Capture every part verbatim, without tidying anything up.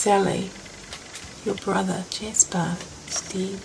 Sally, your brother Jasper, is dead.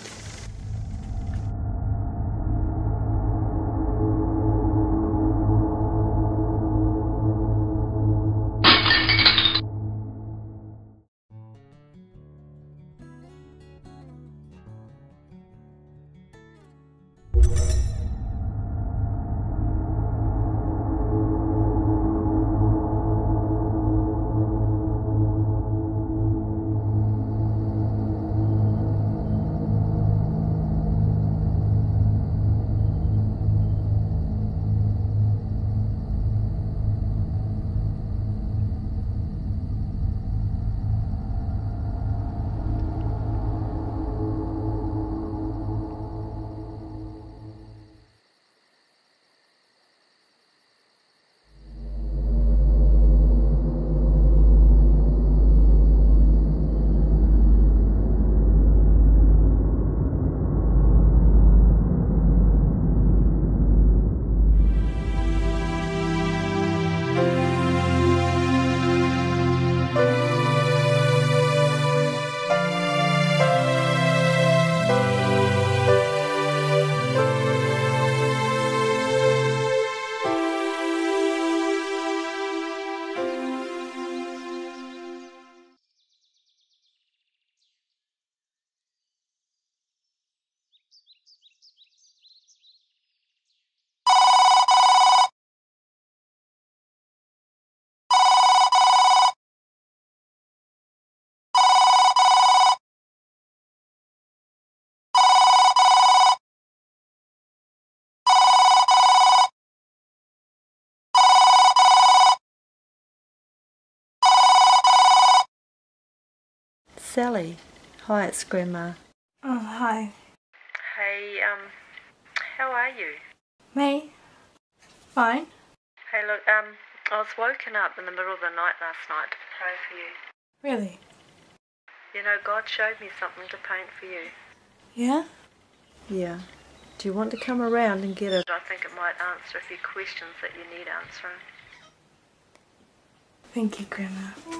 Sally, hi, it's Grandma. Oh, hi. Hey, um, how are you? Me? Fine. Hey, look, um, I was woken up in the middle of the night last night to pray for you. Really? You know, God showed me something to paint for you. Yeah? Yeah. Do you want to come around and get it? I think it might answer a few questions that you need answering. Thank you, Grandma.